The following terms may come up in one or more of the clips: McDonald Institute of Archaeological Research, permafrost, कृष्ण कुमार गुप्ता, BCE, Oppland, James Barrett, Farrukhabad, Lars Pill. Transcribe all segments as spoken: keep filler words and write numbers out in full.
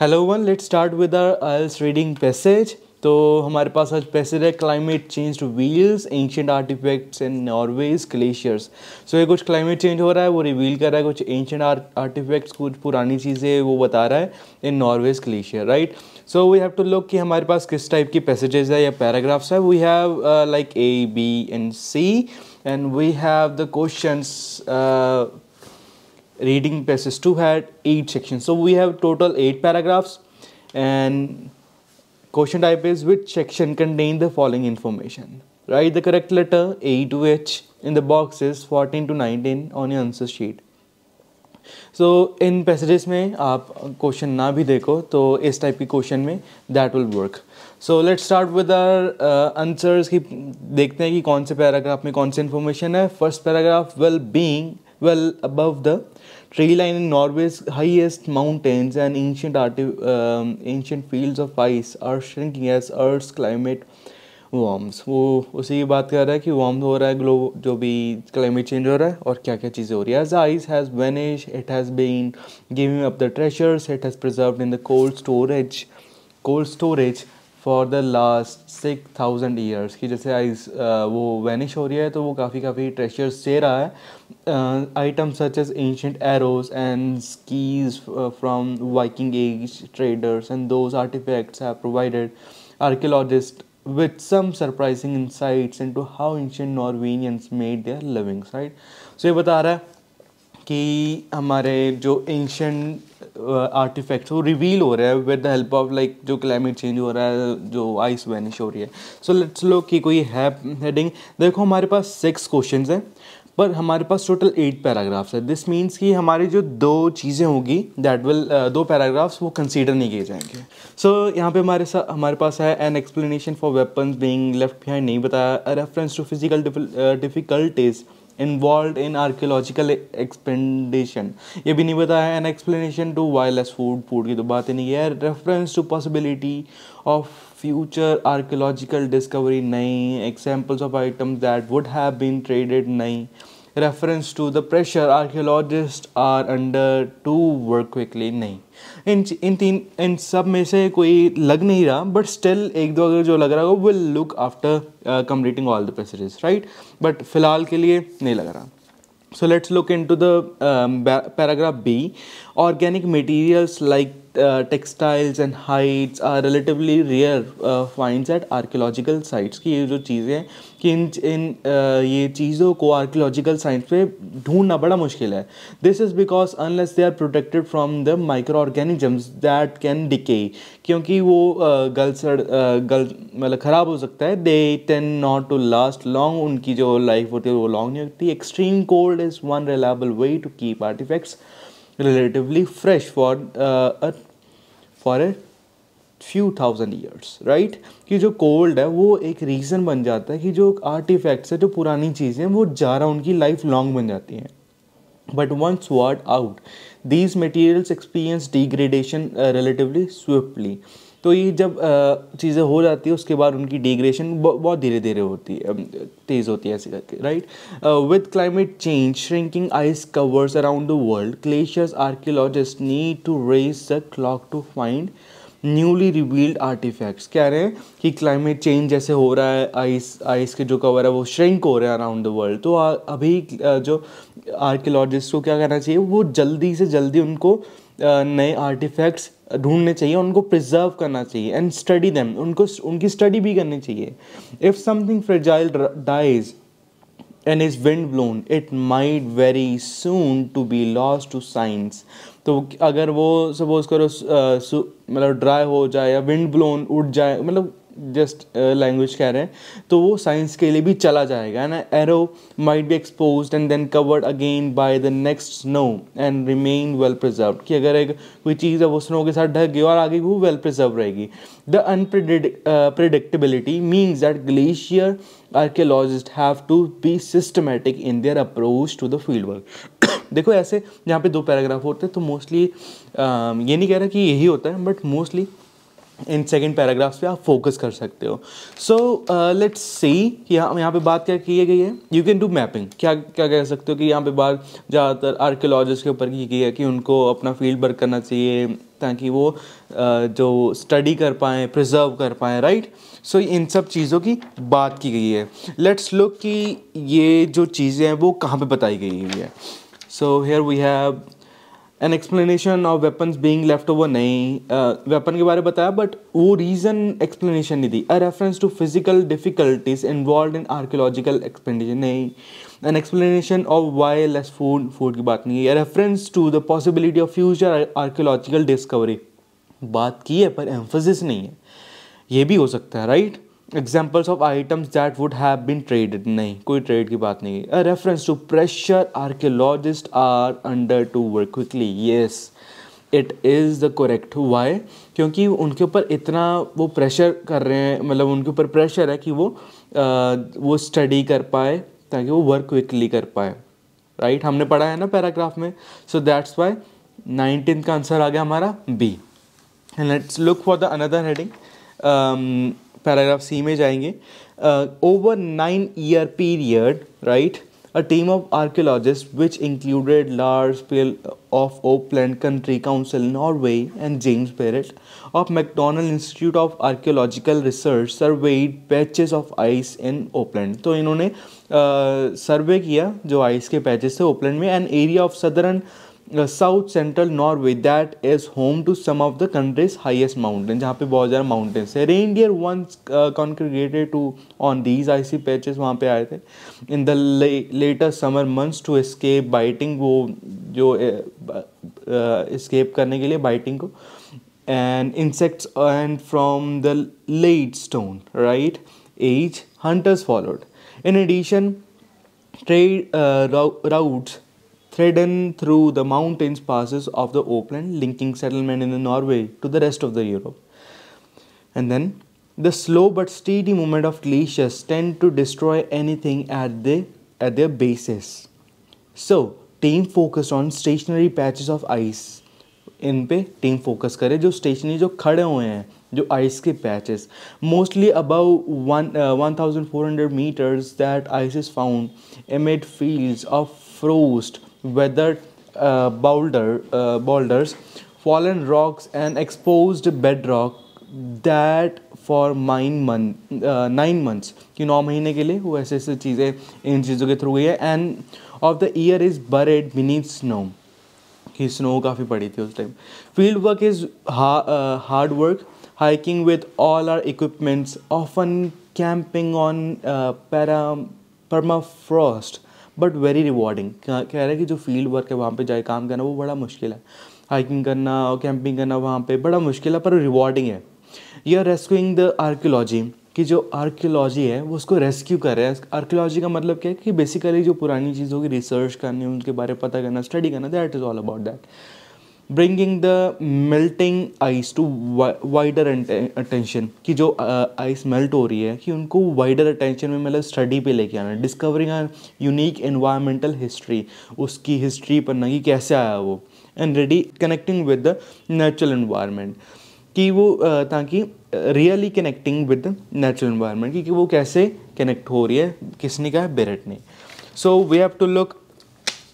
Hello one let's start with our IELTS reading passage. तो हमारे पास आज पैसेज है climate changed wheels ancient artifacts in Norway's glaciers. So ये कुछ क्लाइमेट चेंज हो रहा है, वो रिवील कर रहा है कुछ एंशिएंट आर्टिफैक्ट्स, कुछ पुरानी चीज़ें वो बता रहा है in Norway's glacier, right. So we have to look कि हमारे पास किस टाइप की पैसेजेस है या पैराग्राफ्स है। We have like A B and C and we have the questions. Reading passage two had eight sections, so we have total eight paragraphs. And question type is which section contains the following information? Write the correct letter A to H in the boxes fourteen to nineteen on your answer sheet. So in passages में आप question ना भी देखो तो इस type की question में that will work. So let's start with our uh, answers कि देखते हैं कि कौन से paragraph में कौन सी information है। First paragraph, well being. Well, above the tree line in Norway's highest mountains and ancient um, ancient fields of ice are shrinking as Earth's climate warms. वो उसी की बात कर रहा है कि warm हो रहा है ग्लोब, जो भी climate change हो रहा है और क्या क्या चीज़ें हो रही है। As ice has vanished, it has been giving up the treasures it has preserved in the cold storage, cold storage. For the last six thousand years की जैसे आइस वो वैनिश हो रही है तो वो काफ़ी काफ़ी ट्रेशर्स दे रहा है। Items such as ancient arrows and skis from Viking age traders and those artifacts have provided archaeologist with some surprising insights into how ancient Norwegians made their livings, right. So ये बता रहा है कि हमारे जो एंशिएंट आर्टिफैक्ट्स वो reveal हो रहे हैं with the help of like जो क्लाइमेट चेंज हो रहा है, जो आइस वैनिश हो रही है। सो लेट्स लुक कि कोई है हेडिंग। देखो हमारे पास सिक्स क्वेश्चंस हैं पर हमारे पास टोटल एट पैराग्राफ्स है। दिस मीन्स कि हमारी जो दो चीज़ें होंगी दैट विल दो पैराग्राफ्स वो कंसीडर नहीं किए जाएंगे। सो so, यहाँ पे हमारे साथ हमारे पास है an explanation for weapons being left behind नहीं बताया, reference to physical difficulties involved in archaeological expedition ये भी नहीं बताया, an explanation to wireless food food की तो बात ही नहीं है, reference to possibility of future archaeological discovery नहीं, examples of items that would have been traded नहीं, reference to the pressure archaeologists are under to work quickly नहीं। इन इन तीन इन सब में से कोई लग नहीं रहा बट स्टिल एक दो अगर जो लग रहा हो will look after completing all the passages, right, but फिलहाल के लिए नहीं लग रहा। So let's look into the paragraph B. Organic materials like textiles and hides are relatively rare finds at archaeological sites की ये जो चीज़ें हैं कि इन इन uh, ये चीज़ों को आर्कियोलॉजिकल साइट्स पे ढूंढना बड़ा मुश्किल है। This is because unless they are protected from the micro organisms that can decay, क्योंकि वो गल सड़ गल मतलब ख़राब हो सकता है। They tend not to last long, उनकी जो लाइफ होती है वो लॉन्ग नहीं होती। Extreme cold is one reliable way to keep artifacts relatively fresh for a for a few thousand years, right, कि जो कोल्ड है वो एक रीज़न बन जाता है कि जो आर्टिफैक्ट्स है, जो पुरानी चीज़ें हैं वो ज़्यादा उनकी लाइफ लॉन्ग बन जाती हैं। But once thawed out these materials experience degradation relatively swiftly, तो ये जब uh, चीज़ें हो जाती है उसके बाद उनकी डिग्रेडेशन बहुत धीरे धीरे होती है, तेज़ होती है ऐसे करके, right. With climate change shrinking ice covers around the world glaciers archaeologist need to race the clock to find newly revealed artifacts. कह रहे हैं कि क्लाइमेट चेंज जैसे हो रहा है, आइस आइस के जो कवर है वो श्रिंक हो रहे हैं अराउंड द वर्ल्ड, तो आ, अभी जो आर्कियोलॉजिस्ट को क्या करना चाहिए, वो जल्दी से जल्दी उनको नए आर्टिफैक्ट्स ढूंढने चाहिए, उनको प्रिजर्व करना चाहिए एंड स्टडी देम, उनको उनकी स्टडी भी करनी चाहिए। If something fragile dies and is wind blown it might very soon to be lost to science, तो अगर वो सपोज करो मतलब ड्राई हो जाए या विंड ब्लोन उड़ जाए, मतलब जस्ट लैंग्वेज कह रहे हैं, तो वो साइंस के लिए भी चला जाएगा, है ना। Arrow might be exposed and then covered again by the next snow and remain well preserve, कि अगर एक कोई चीज़ है वो स्नो के साथ ढक गई और आगे वो वेल प्रिजर्व रहेगी। The unpredictability means that glacier archaeologist have to be systematic in their approach to the field work. देखो ऐसे यहाँ पे दो पैराग्राफ होते हैं तो मोस्टली ये नहीं कह रहा कि यही होता है but mostly in second paragraphs पे आप फोकस कर सकते हो। सो लेट्स सी कि यहाँ पे बात क्या की गई है, यू कैन डू मैपिंग, क्या क्या कह सकते हो कि यहाँ पे बात ज़्यादातर आर्कियोलॉजिस्ट के ऊपर की गई है कि उनको अपना फील्ड वर्क करना चाहिए, ताकि वो जो स्टडी कर पाएँ, प्रिजर्व कर पाएँ, राइट। सो इन सब चीज़ों की बात की गई है। लेट्स लुक कि ये जो चीज़ें हैं वो कहाँ पे बताई गई है। So here we have an explanation of weapons being left over. नहीं, वेपन के बारे में बताया बट वो रीज़न एक्सप्लेनेशन नहीं दी। A reference to physical difficulties involve in archaeological expedition, नहीं। An explanation of why less food, food की बात नहीं है। Reference to the possibility of future archaeological discovery, बात की है पर एम्फोसिस नहीं है। ये भी हो सकता है, right. Examples of items that would have been traded, नहीं, कोई ट्रेड की बात नहीं है। Reference to pressure archaeologist are under to work quickly, yes it is the correct. Why? क्योंकि उनके ऊपर इतना वो प्रेशर कर रहे हैं, मतलब उनके ऊपर प्रेशर है कि वो आ, वो स्टडी कर पाए ताकि वो वर्क क्विकली कर पाए, राइट। हमने पढ़ा है ना पैराग्राफ में। सो दैट्स वाई नाइनटीन का आंसर आ गया हमारा B. And let's look for the another heading. Paragraph C में जाएंगे। Over nine year period, right, a team of archaeologist which included Lars Pilo of Oppland country council Norway and James Barrett of McDonald Institute of archaeological research surveyed patches of ice in Oppland. तो इन्होंने सर्वे uh, किया जो ice के patches थे Oppland में। An area of southern south central Norway that is home to some of the countries highest mountain, जहाँ पे बहुत ज़्यादा माउंटेन्स है। Reindeer once congregated to on these icy patches, वहाँ पे आए थे in the later summer months to escape biting, वो जो एस्केप करने के लिए बाइटिंग को, and insects and from the lead stone, right, as hunters followed. In addition trade routes threading through the mountains passes of the Oppland, linking settlement in the Norway to the rest of the Europe. And then, the slow but steady movement of glaciers tend to destroy anything at the at their bases. So, team focused on stationary patches of ice. इन पे team focus करे जो stationery जो खड़े हुए हैं जो ice के patches, mostly above one one thousand four hundred meters that ice is found amid fields of frost, weathered uh, boulder uh, boulders, fallen rocks and exposed bedrock that for nine month uh, nine months कि नौ महीने के लिए वो ऐसे ऐसे चीज़ें इन चीज़ों के थ्रू गई है। End of the year is buried beneath snow, कि स्नो काफ़ी पड़ी थी उस time. Field work is hard work, hiking with all our equipments, often camping on para permafrost but very rewarding. कह रहा है कि जो फील्ड वर्क है वहाँ पे जाए काम करना वो बड़ा मुश्किल है, हाइकिंग करना और कैंपिंग करना वहाँ पे बड़ा मुश्किल है पर रिवॉर्डिंग है। You are rescuing the archaeology, कि जो आर्कियोलॉजी है वो उसको रेस्क्यू कर रहे हैं। आर्कियोलॉजी का मतलब क्या है कि बेसिकली जो पुरानी चीज़ों की रिसर्च करनी, उनके बारे में पता करना, स्टडी करना, that is all about that. Bringing the melting ice to wider attention, कि जो आइस uh, मेल्ट हो रही है कि उनको वाइडर अटेंशन में, मतलब स्टडी पे लेके आना। Discovering a unique environmental history, उसकी हिस्ट्री पढ़ना कि कैसे आया वो। And ready connecting with the natural environment, कि वो uh, ताकि really connecting with the natural environment, क्योंकि वो कैसे कनेक्ट हो रही है, किसने कहा, बेरेट ने। So we have to look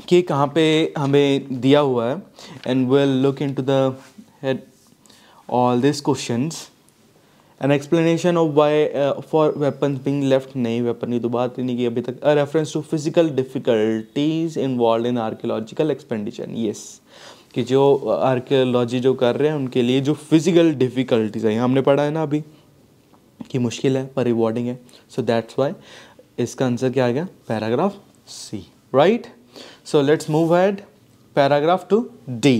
कि कहाँ पे हमें दिया हुआ है। And will look into the head all this questions. An explanation of why for weapons being left, नहीं, वेपन की तो बात ही नहीं की अभी तक। A reference to physical difficulties involve in archaeological expedition, yes, कि जो आर्कियोलॉजी जो कर रहे हैं उनके लिए जो फिजिकल डिफिकल्टीज है, हमने पढ़ा है ना अभी कि मुश्किल है पर रिवॉर्डिंग है। सो दैट्स वाई इसका आंसर क्या आ गया, paragraph C, right. So let's move ahead. Paragraph to D.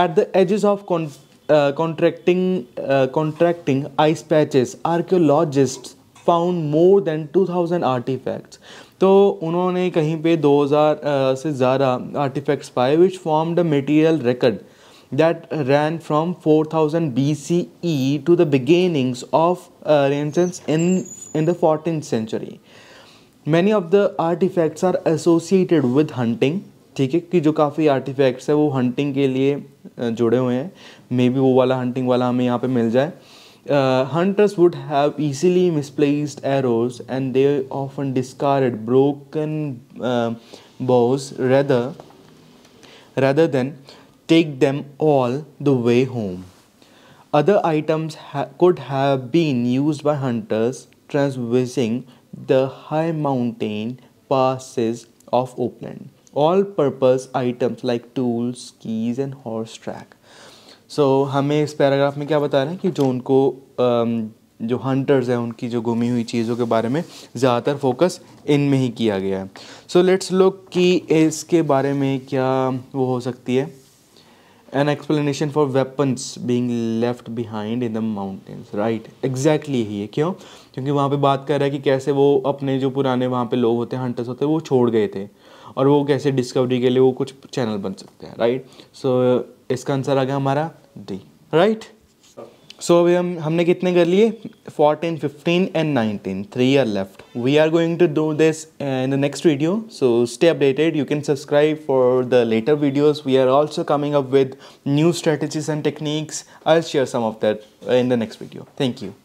At the edges of con uh, contracting uh, contracting ice patches, archaeologists found more than two thousand artifacts. तो उन्होंने कहीं पे दो हज़ार uh, से ज़्यादा artifacts पाए, which formed a material record that ran from four thousand B C E to the beginnings of uh, Renaissance in in the fourteenth century. Many of the artifacts are associated with hunting, ठीक है, कि जो काफ़ी artefacts है वो hunting के लिए जुड़े हुए हैं। मे बी वो वाला हंटिंग वाला हमें यहाँ पे मिल जाए। Hunters would have easily misplaced arrows and they often discarded broken bows rather rather than take them all the way home. Other items ha could have been used by hunters traversing the high mountain passes of Oppland. All-purpose items like tools, skis and horse track. So हमें इस paragraph में क्या बता रहे हैं कि जो उनको जो हंटर्स हैं उनकी जो गुमी हुई चीज़ों के बारे में ज़्यादातर फोकस इनमें ही किया गया है. सो लेट्स लुक कि इसके बारे में क्या वो हो सकती है. An explanation for weapons being left behind in the mountains, right? Exactly ही है. क्यों? क्योंकि वहाँ पे बात कर रहा है कि कैसे वो अपने जो पुराने वहाँ पे लोग होते हैं, हंटर्स होते हैं, वो छोड़ गए थे और वो कैसे डिस्कवरी के लिए वो कुछ चैनल बन सकते हैं, राइट? सो इसका आंसर आ गया हमारा डी, राइट? सो अभी हम हमने कितने कर लिए? fourteen, fifteen and nineteen. Three are left. We are going to do this in the next video. So stay updated. You can subscribe for the later videos. We are also coming up with new strategies and techniques. I'll share some of that in the next video. Thank you.